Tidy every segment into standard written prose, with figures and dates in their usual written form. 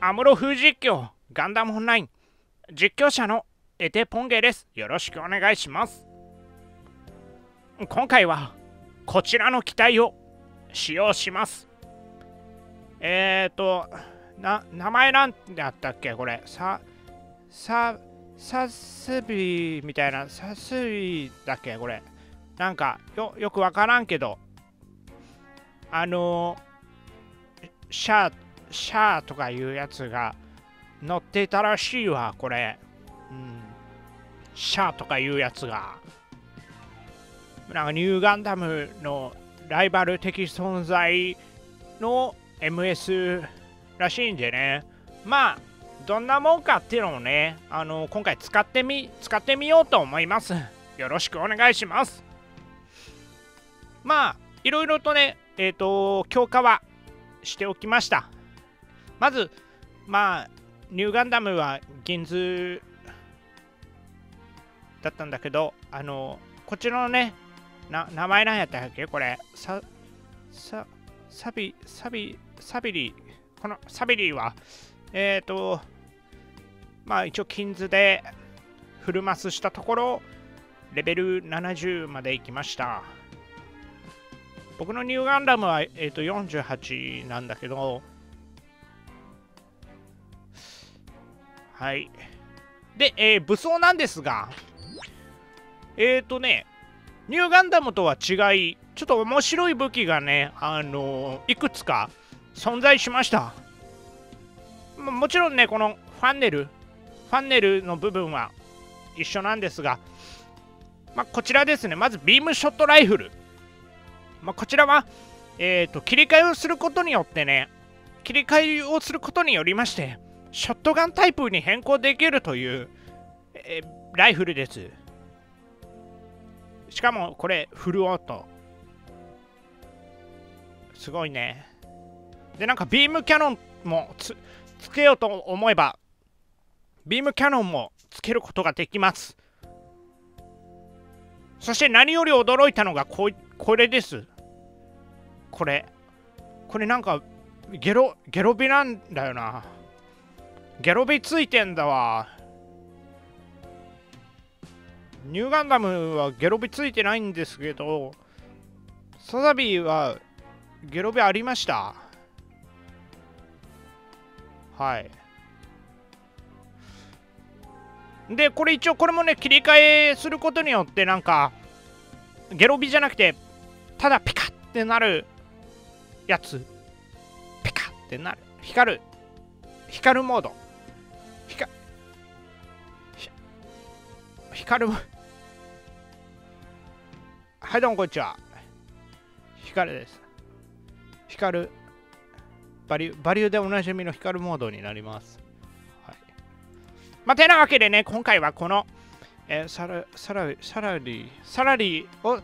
アムロ風実況ガンダムオンライン実況者のエテポンゲです。よろしくお願いします。今回はこちらの機体を使用します。名前なんだったっけこれ。サスビーみたいな、サスビーだっけこれ。なんかよくわからんけど、シャーとかいうやつが乗っていたらしいわこれ、シャーとかいうやつがなんかニューガンダムのライバル的存在の MS らしいんでね。まあどんなもんかっていうのをね、今回使ってみようと思います。よろしくお願いします。まあいろいろとね強化はしておきました。まずニューガンダムは銀図だったんだけど、こちらのね名前なんやったっけこれ。サビリー、このサビリーは一応金図でフルマスしたところレベル70までいきました。僕のニューガンダムは、48なんだけど、はい。で、武装なんですが、ニューガンダムとは違い、ちょっと面白い武器がね、いくつか存在しました。もちろんね、このファンネルの部分は一緒なんですが、こちらですね、まずビームショットライフル。こちらは、切り替えをすることによりましてショットガンタイプに変更できるという、ライフルです。しかもこれフルオートすごいね。でなんかビームキャノンもつけようと思えばビームキャノンもつけることができます。そして何より驚いたのがこれです。これなんかゲロビなんだよな。ゲロビついてんだわ。ニューガンダムはゲロビついてないんですけど、サザビーはゲロビありました。はい。で、これ一応これもね、切り替えすることによってなんか、ゲロビじゃなくて、ただピカってなるやつ。ピカってなる。光るモード。光る。はい、どうもこんにちは。光るです。光る。バリューでおなじみの光るモードになります。てなわけでね、今回はこの、サラリーを、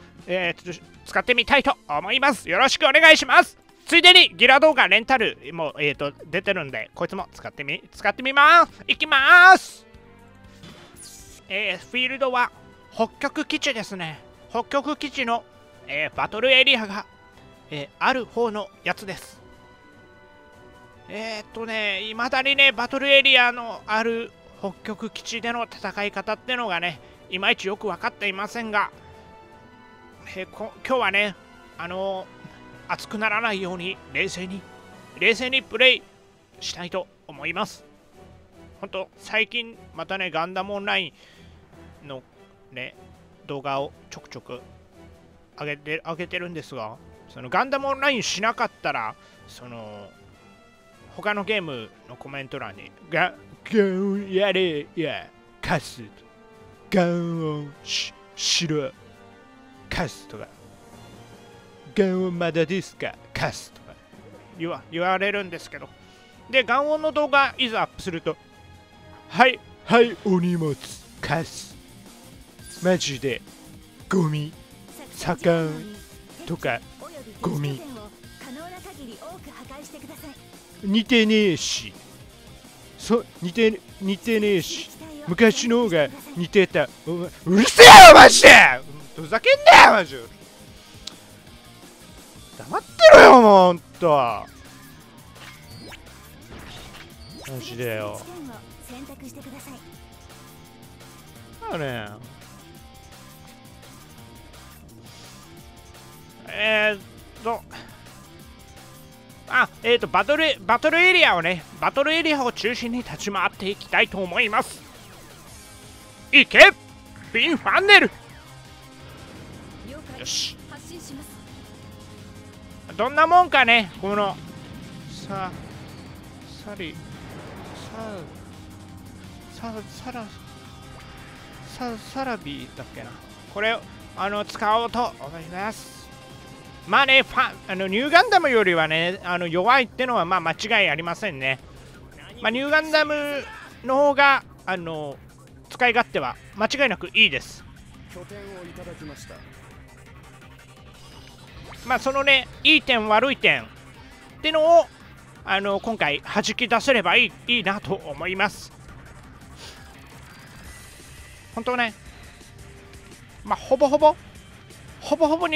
使ってみたいと思います。よろしくお願いします。ついでにギラ動画レンタルも、出てるんで、こいつも使ってみます。いきます。フィールドは北極基地ですね。北極基地の、バトルエリアが、ある方のやつです。いまだにね、バトルエリアのある北極基地での戦い方ってのがね、いまいちよく分かっていませんが、今日はね、熱くならないように冷静にプレイしたいと思います。ほんと、最近またね、ガンダムオンラインのね、動画をちょくちょく上げてるんですが、そのガンダムオンラインしなかったら、他のゲームのコメント欄にガンやれやカスガンをしろカスとかガンをまだですかカスとか言われるんですけど、でガンオンの動画いざアップするとはいお荷物カスマジでゴミサカンとかゴミ似てねえし昔の方が似てた。うるせえよマジでふざけんなよマジで黙ってろよもうほんとマジでよ。だよね。バトルエリアをね、バトルエリアを中心に立ち回っていきたいと思います。いけヴィンファンネル。よし、どんなもんかね、このサラビだっけな、これを使おうと思います。まあね、ニューガンダムよりはね、弱いってのはまあ間違いありませんね。まあ、ニューガンダムの方が使い勝手は間違いなくいいです。まあそのね、いい点悪い点ってのを今回弾き出せればいいなと思います。本当ね、まあほぼほぼニ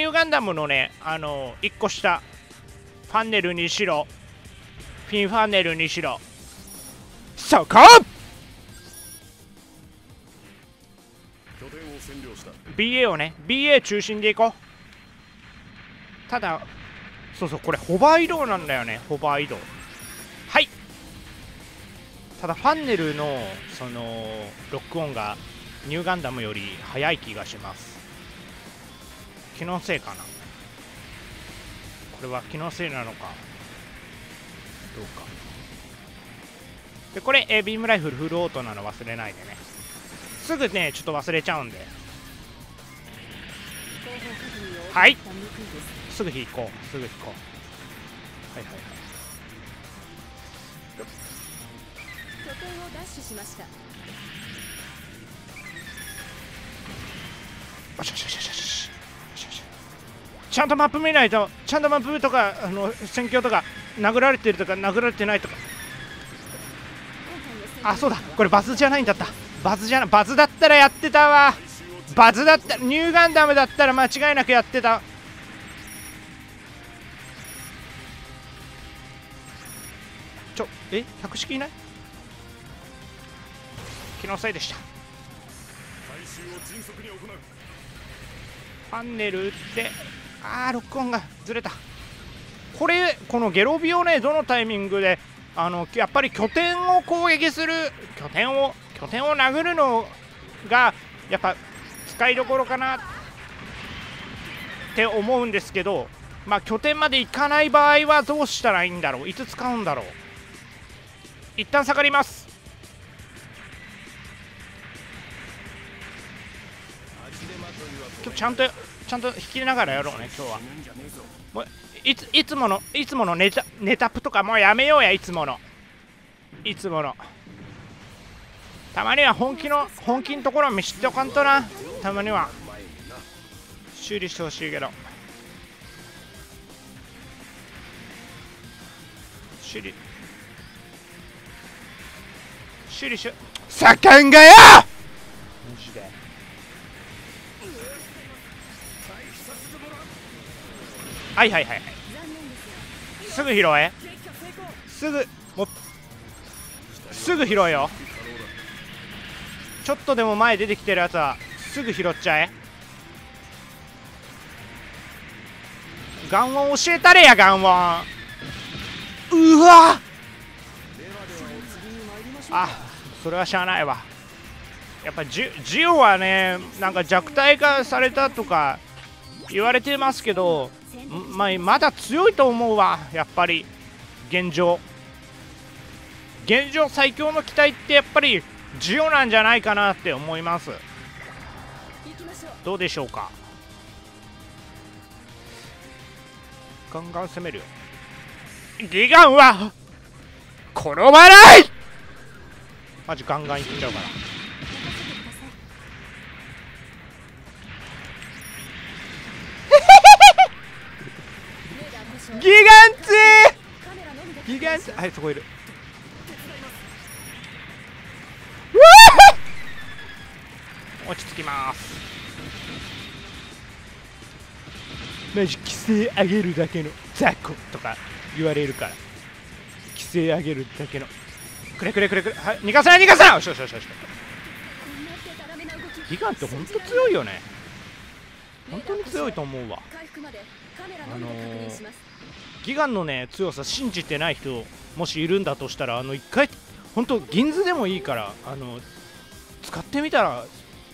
ューガンダムのね、1個下ファンネルにしろフィンファンネルにしろ、そこBA をね、BA 中心でいこう。ただそうそう、これホバー移動なんだよね、ホバー移動。はい、ただファンネルのそのロックオンがニューガンダムより早い気がします。気のせいかな、これは気のせいなのかどうか。でこれビームライフルフルオートなの忘れないでね、すぐねちょっと忘れちゃうんで。はい、すぐ引こう、すぐ引こう。はいはいはい、拠点をダッシュしました。よしよしよしよしよし、ちゃんとマップ見ないと、ちゃんとマップとか戦況とか殴られてるとか殴られてないとか。あ、そうだ、これバズじゃないんだった。バズだったらやってたわ。バズだった、ニューガンダムだったら間違いなくやってた。百式いない？気のせいでした。パンネル打って、ロックオンがずれた。このゲロビをね、どのタイミングでやっぱり拠点を攻撃する、拠点を殴るのがやっぱ使いどころかなって思うんですけど、まあ拠点まで行かない場合はどうしたらいいんだろう、いつ使うんだろう。一旦下がります。今日ちゃんと引きながらやろうね。今日はもういつものネタプとかもうやめようや。いつものたまには本気のところ見知っておかんとな。たまには修理してほしいけど、修理し盛んがよ。マジではいはいはい、すぐ拾え、すぐ拾えよ。ちょっとでも前出てきてるやつはすぐ拾っちゃえ。ガンワン教えたれや、ガンワン。うわ、それはしゃあないわ。やっぱジオはね、なんか弱体化されたとか言われてますけど、まだ強いと思うわ。やっぱり現状最強の機体ってやっぱりジオなんじゃないかなって思います。どうでしょうか。ガンガン攻めるよ。ギガンは転ばない。マジガンガンいっちゃうから。ギガンツー、はい、そこいる。落ち着きます。マジ規制上げるだけの雑魚とか言われるから、規制上げるだけのくれくれくれくれ、はい、逃がさない逃がさない、よしよしよしよし。ギガンって本当強いよね、本当に強いと思うわ。ギガンのね強さ信じてない人もしいるんだとしたら、一回本当銀図でもいいから使ってみたら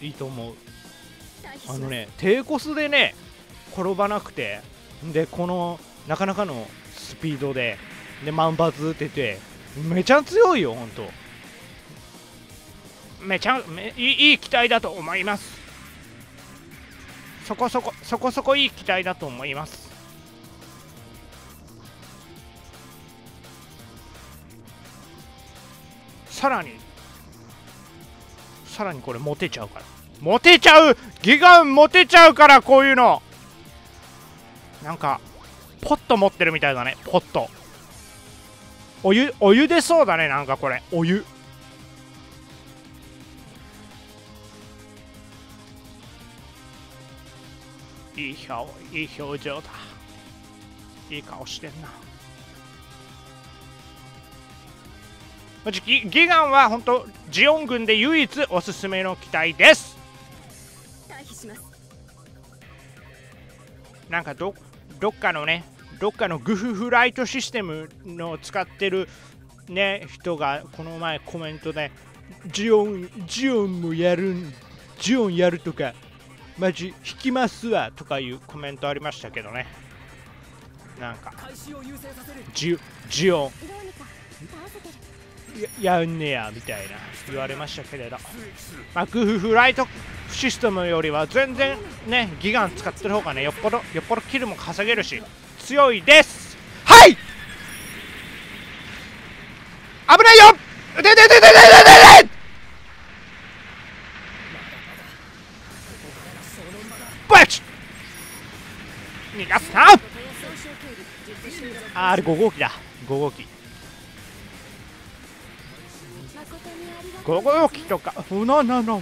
いいと思う。ね低コスでね転ばなくて、でこのなかなかのスピードで万発打ててめちゃ強いよ本当。いい機体だと思います。そこそこいい機体だと思います。さらにこれモテちゃうから、モテちゃう、ギガンモテちゃうから、こういうのなんかポット持ってるみたいだね。ポットお湯出そうだね、なんかこれお湯。いい表情だ、いい顔してんな。ギガンは本当ジオン軍で唯一おすすめの機体です。退避します。なんかどっかのね、どっかのグフフライトシステムの使ってるね人がこの前コメントでジオンもやるん、ジオンやるとかマジ引きますわとかいうコメントありましたけどね。なんかジオンやんねやみたいな言われましたけれど、グフフライトシステムよりは全然ねギガン使ってる方がねよっぽどキルも稼げるし強いです。はい、危ないよ、でバチ逃がすな。あれ5号機だ、5号機とかなんよ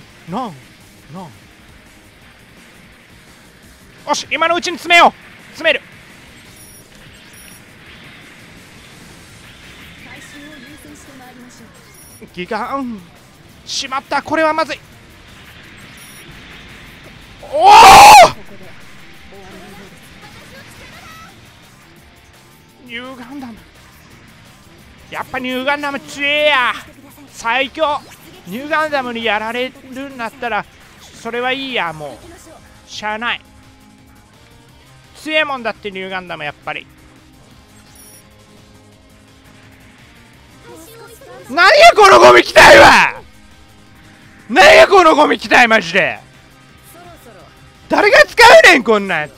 し、今のうちに詰めよう、詰める。ギガンしまった、これはまずい。おおニューガンダム、やっぱニューガンダム強えや、最強。ニューガンダムにやられるんだったらそれはいいや、もうしゃあない、強えもんだってニューガンダム。やっぱり何やこのゴミ機体は、何やこのゴミ機体マジで、誰が使うねんこんなん。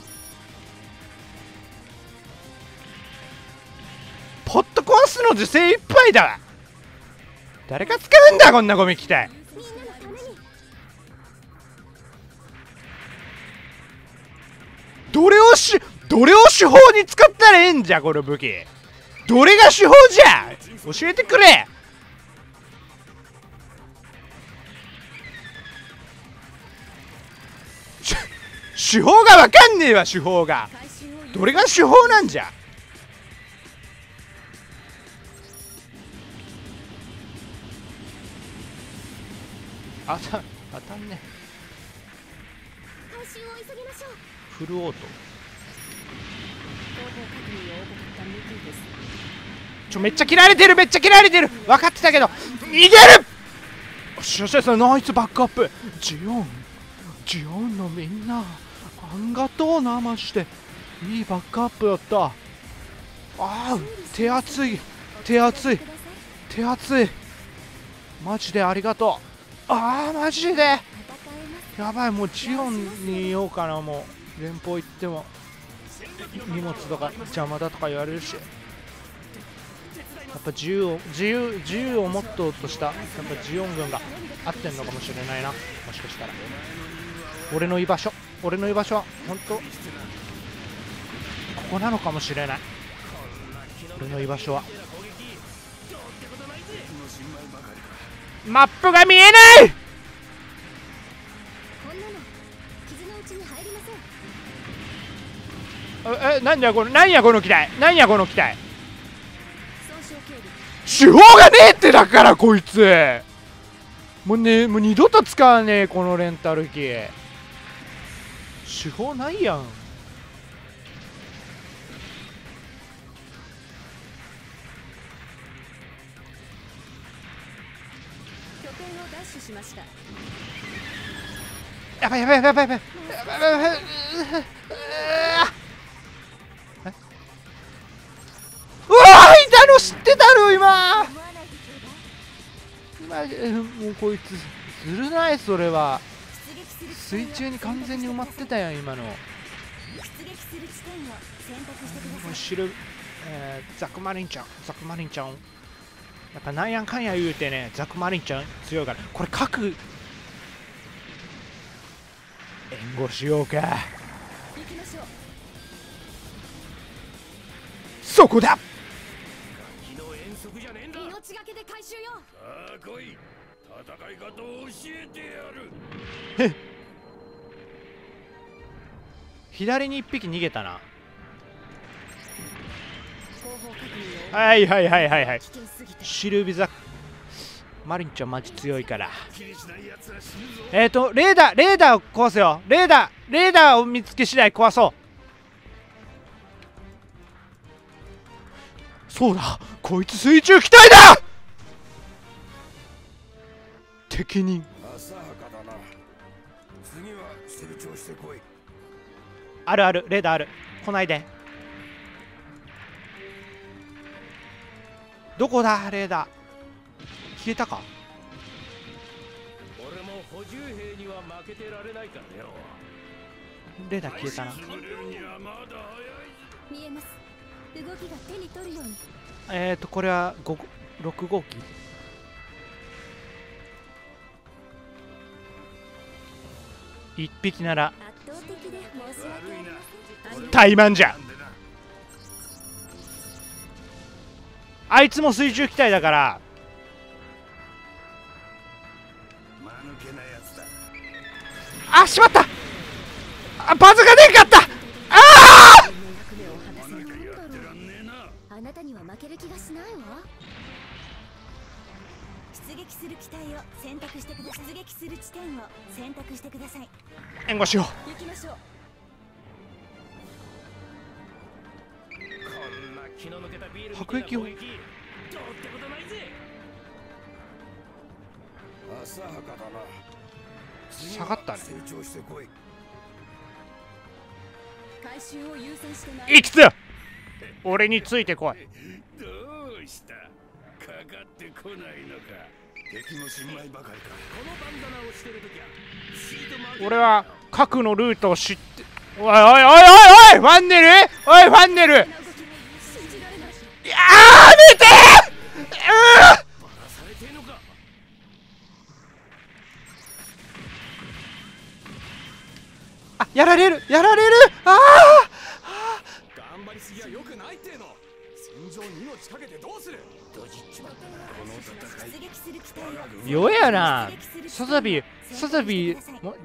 ポットコースの受精いっぱいだわ、誰が使うんだこんなゴミ機体。どれを手法に使ったらええんじゃ、この武器どれが手法じゃ教えてくれ。手法がわかんねえわ、手法がどれが手法なんじゃ。当たんね。フルオートめっちゃ切られてる、めっちゃ切られてる、分かってたけど逃げる。よしよしよし、ナイスバックアップ。ジオンのみんなあんがとうな、まして。いいバックアップだった。あー手厚いマジでありがとう。ああマジでやばい、もうジオンにいようかな、もう連邦行っても荷物とか邪魔だとか言われるし、やっぱ自由をモットーとしたやっぱジオン軍が合ってんのかもしれないな、もしかしたら。俺の居場所は本当ここなのかもしれない、俺の居場所は。マップが見えない。なんやこの機体手法がねえって、だからこいつもうね、もう二度と使わねえこのレンタル機。手法ないやん。やばいやばいやばいやばい知ってたの今。もうこいつずるない。それは水中に完全に埋まってたやん今の。ザクマリンちゃん、ザクマリンちゃん、やっぱなんやかんや言うてね、ザクマリンちゃん強いから。これ核援護しようか。そこだ。命がけで回収よ。さあ来い、戦い方を教えてやる。へっ、左に1匹逃げたな。はいはいはいはいはい。シルビザマリンちゃんマジ強いから。レーダーを壊せよ。レーダーを見つけ次第壊そう。そうだ、こいつ水中機体だ。適任。あるある、レーダーある。来ないで。どこだレーダー。消えたか。俺も補充兵には負けてられないからよ。レーダー消えたな。見えます。動きが手に取るように。これは6号機。1匹なら怠慢じゃ。あいつも水中機体だから。あ、しまった。あ、バズが出んかった。あなたには負ける気がしないわ。出撃する機体を選択してください。出撃する地点を選択してください。援護しよう。行きましょう。こんな気の抜けたビールみたいな攻撃。どうってことないぜ。浅はかだな。下がったね。成長してこい。回収を優先してない。いくつよ。俺についてこい。どうした？かかってこないのか。敵の信頼ばかりか。このバンダナをしてるときはシートマーク。俺は核のルートを知って。おいおいおいおいおい、ファンネル？おいファンネル。いやー見てー。バラされてんのか。あ、やられるやられる。ああ。いや、よくないっての。戦場に命かけてどうする。ドジっちまったな。この戦い弱えやな。サザビ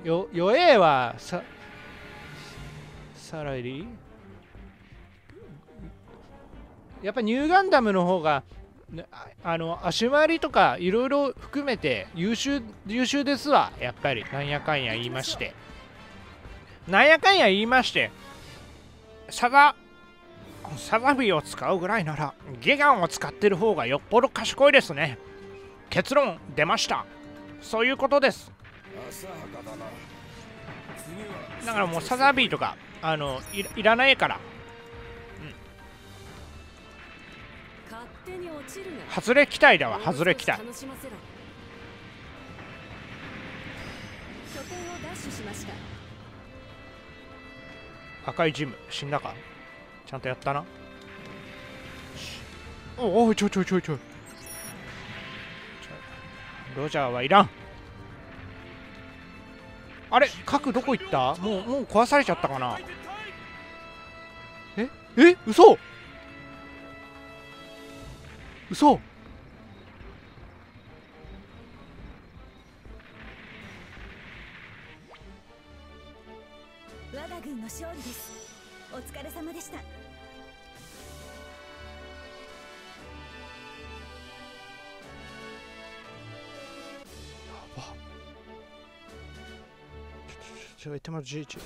弱えわ。サラエリやっぱニューガンダムの方が足回りとかいろいろ含めて優秀ですわ。やっぱりなんやかんや言いまして、サザビーを使うぐらいならギガンを使ってる方がよっぽど賢いですね。結論出ました。そういうことです。だからもうサザビーとかいらないから、外れ機体だわ。外れ機体。赤いジム死んだか。ちゃんとやったな。おお、ちょい。ロジャーはいらん。あれ、核どこ行った？もう壊されちゃったかな。え嘘。我が軍の勝利です。お疲れ様でした。já vai ter Maldite.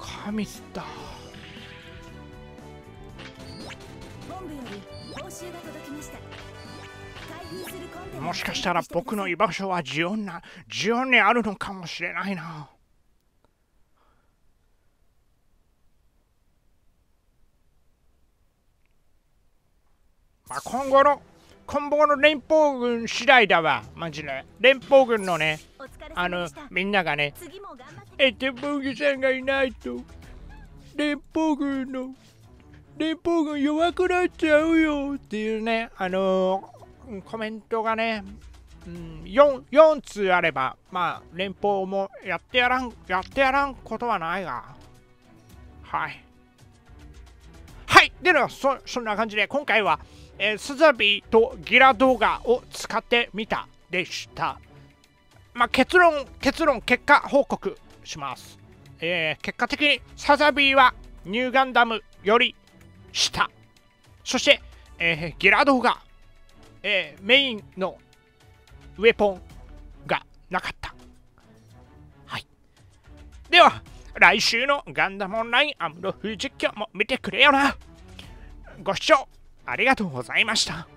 神だ。もしかしたら僕の居場所はジオンにあるのかもしれないな。まあ、今後の連邦軍次第だわ、マジで。連邦軍のね、みんながね、天保木さんがいないと、連邦軍弱くなっちゃうよっていうね、コメントがね、4通あれば、まあ、連邦もやってやらんことはないが。はい。はい、では、そんな感じで、今回は、スザビーとギラ動画を使ってみたでした。まあ、結果報告します。結果的にスザビーはニューガンダムより下。そして、ギラ動画、メインのウェポンがなかった。はい。では、来週のガンダムオンラインアムロ風実況も見てくれよな。ご視聴ありがとうございました。